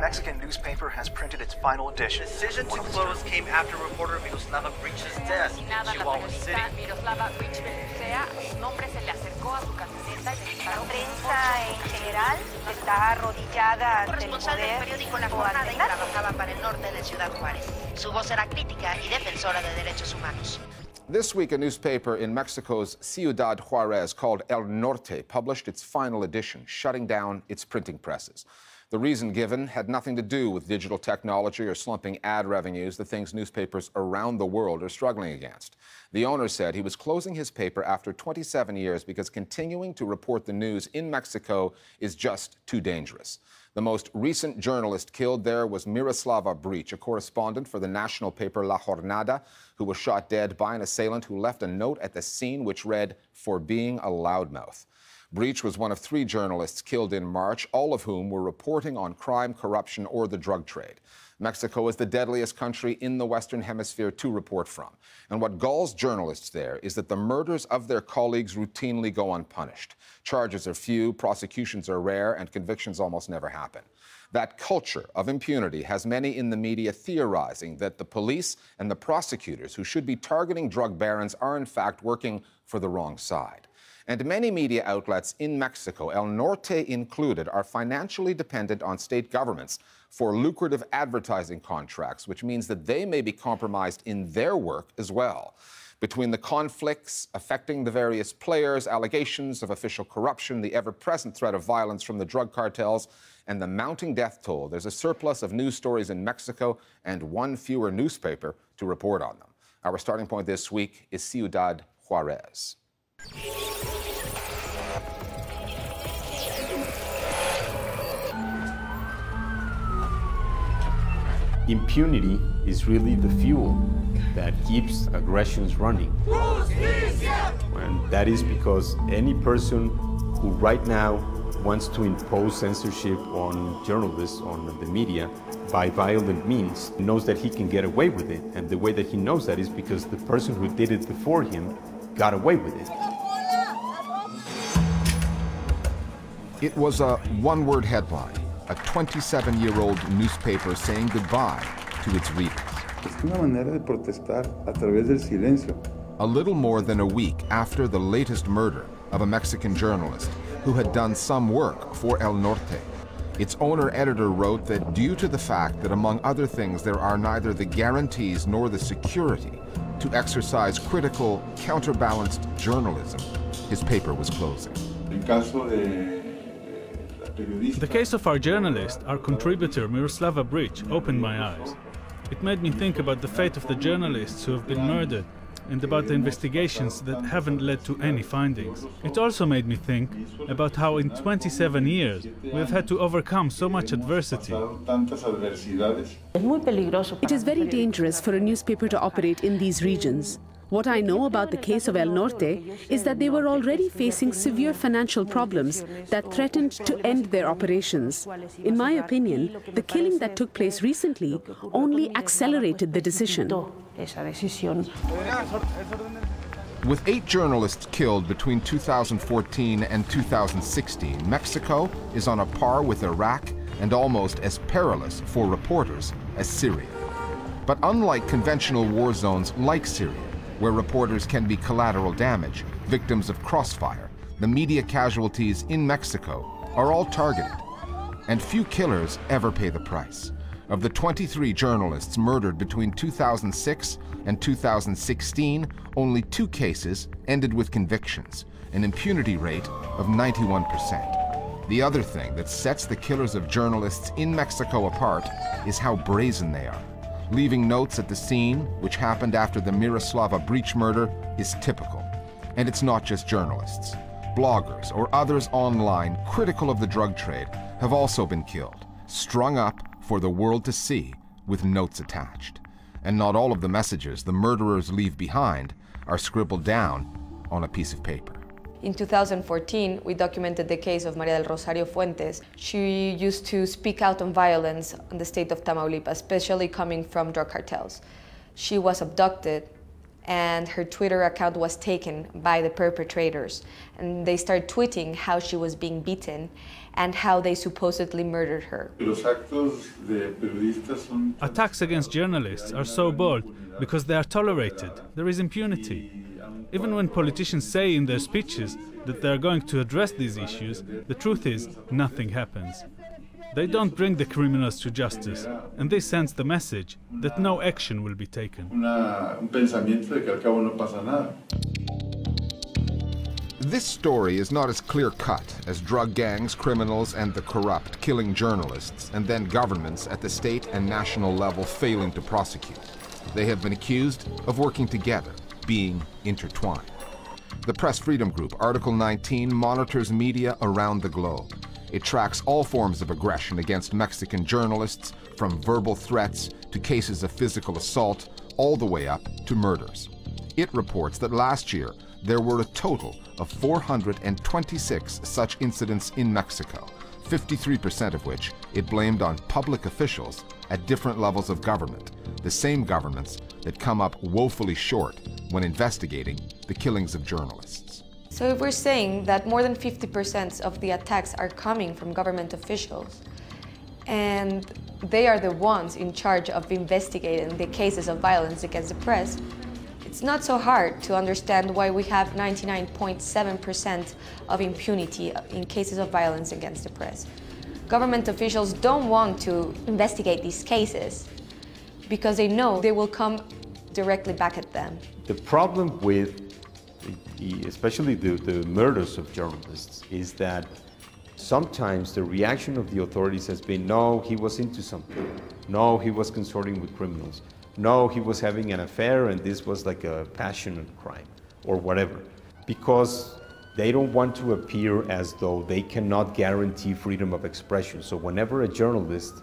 Mexican newspaper has printed its final edition. The decision to close came after reporter Miroslava Breach's death in Chihuahua City. Miroslava Breach sea, su nombre se le acercó a su camioneta y le disparó. La prensa en general está arrodillada ante el poder. Corresponsal del periódico La Jornada y trabajaba para El Norte de Ciudad Juarez. Su voz era crítica y defensora de derechos humanos. This week, a newspaper in Mexico's Ciudad Juarez called El Norte published its final edition, shutting down its printing presses. The reason given had nothing to do with digital technology or slumping ad revenues, the things newspapers around the world are struggling against. The owner said he was closing his paper after 27 years because continuing to report the news in Mexico is just too dangerous. The most recent journalist killed there was Miroslava Breach, a correspondent for the national paper La Jornada, who was shot dead by an assailant who left a note at the scene which read, "For being a loudmouth." Breach was one of 3 journalists killed in March, all of whom were reporting on crime, corruption, or the drug trade. Mexico is the deadliest country in the Western Hemisphere to report from. And what galls journalists there is that the murders of their colleagues routinely go unpunished. Charges are few, prosecutions are rare, and convictions almost never happen. That culture of impunity has many in the media theorizing that the police and the prosecutors who should be targeting drug barons are in fact working for the wrong side. And many media outlets in Mexico, El Norte included, are financially dependent on state governments for lucrative advertising contracts, which means that they may be compromised in their work as well. Between the conflicts affecting the various players, allegations of official corruption, the ever-present threat of violence from the drug cartels, and the mounting death toll, there's a surplus of news stories in Mexico and one fewer newspaper to report on them. Our starting point this week is Ciudad Juarez. Impunity is really the fuel that keeps aggressions running. And that is because any person who right now wants to impose censorship on journalists, on the media, by violent means, knows that he can get away with it. And the way that he knows that is because the person who did it before him got away with it. It was a one-word headline. A 27-year-old newspaper saying goodbye to its readers. A little more than a week after the latest murder of a Mexican journalist who had done some work for El Norte. Its owner-editor wrote that due to the fact that, among other things, there are neither the guarantees nor the security to exercise critical, counterbalanced journalism, his paper was closing. The case of our journalist, our contributor Miroslava Breach, opened my eyes. It made me think about the fate of the journalists who have been murdered and about the investigations that haven't led to any findings. It also made me think about how in 27 years we have had to overcome so much adversity. It is very dangerous for a newspaper to operate in these regions. What I know about the case of El Norte is that they were already facing severe financial problems that threatened to end their operations. In my opinion, the killing that took place recently only accelerated the decision. With 8 journalists killed between 2014 and 2016, Mexico is on a par with Iraq and almost as perilous for reporters as Syria. But unlike conventional war zones like Syria, where reporters can be collateral damage, victims of crossfire, the media casualties in Mexico are all targeted, and few killers ever pay the price. Of the 23 journalists murdered between 2006 and 2016, only 2 cases ended with convictions, an impunity rate of 91%. The other thing that sets the killers of journalists in Mexico apart is how brazen they are. Leaving notes at the scene, which happened after the Miroslava Breach murder, is typical. And it's not just journalists. Bloggers or others online critical of the drug trade have also been killed, strung up for the world to see with notes attached. And not all of the messages the murderers leave behind are scribbled down on a piece of paper. In 2014, we documented the case of María del Rosario Fuentes. She used to speak out on violence in the state of Tamaulipas, especially coming from drug cartels. She was abducted and her Twitter account was taken by the perpetrators, and they started tweeting how she was being beaten and how they supposedly murdered her. Attacks against journalists are so bold because they are tolerated. There is impunity. Even when politicians say in their speeches that they are going to address these issues, the truth is nothing happens. They don't bring the criminals to justice, and this sends the message that no action will be taken. This story is not as clear-cut as drug gangs, criminals, and the corrupt killing journalists, and then governments at the state and national level failing to prosecute. They have been accused of working together, being intertwined. The Press Freedom Group, Article 19, monitors media around the globe. It tracks all forms of aggression against Mexican journalists, from verbal threats to cases of physical assault, all the way up to murders. It reports that last year there were a total of 426 such incidents in Mexico, 53% of which it blamed on public officials at different levels of government, the same governments that come up woefully short when investigating the killings of journalists. So if we're saying that more than 50% of the attacks are coming from government officials, and they are the ones in charge of investigating the cases of violence against the press, it's not so hard to understand why we have 99.7% of impunity in cases of violence against the press. Government officials don't want to investigate these cases because they know they will come directly back at them. The problem with especially the murders of journalists is that sometimes the reaction of the authorities has been, no, he was into something, no, he was consorting with criminals, no, he was having an affair and this was like a passionate crime or whatever, because they don't want to appear as though they cannot guarantee freedom of expression. So whenever a journalist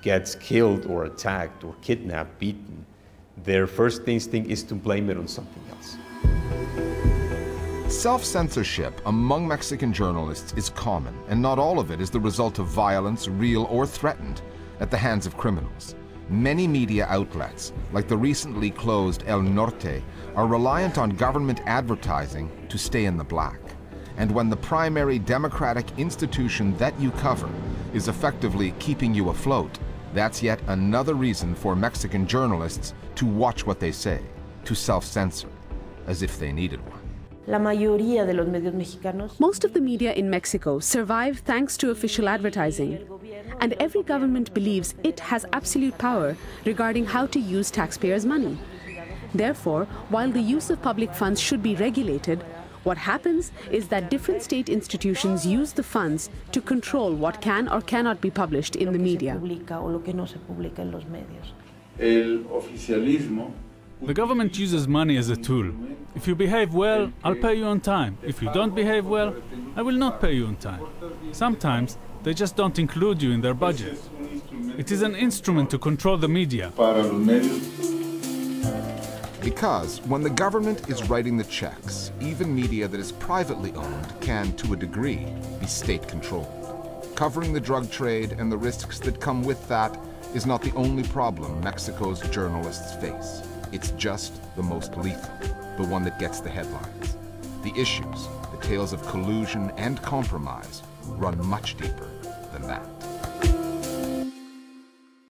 gets killed or attacked or kidnapped, beaten, their first instinct is to blame it on something else. Self-censorship among Mexican journalists is common, and not all of it is the result of violence, real or threatened, at the hands of criminals. Many media outlets, like the recently closed El Norte, are reliant on government advertising to stay in the black. And when the primary democratic institution that you cover is effectively keeping you afloat, that's yet another reason for Mexican journalists to watch what they say, to self-censor, as if they needed one. Most of the media in Mexico survive thanks to official advertising, and every government believes it has absolute power regarding how to use taxpayers' money. Therefore, while the use of public funds should be regulated, what happens is that different state institutions use the funds to control what can or cannot be published in the media. The government uses money as a tool. If you behave well, I'll pay you on time. If you don't behave well, I will not pay you on time. Sometimes they just don't include you in their budget. It is an instrument to control the media. Because when the government is writing the checks, even media that is privately owned can, to a degree, be state-controlled. Covering the drug trade and the risks that come with that is not the only problem Mexico's journalists face. It's just the most lethal, the one that gets the headlines. The issues, the tales of collusion and compromise, run much deeper than that.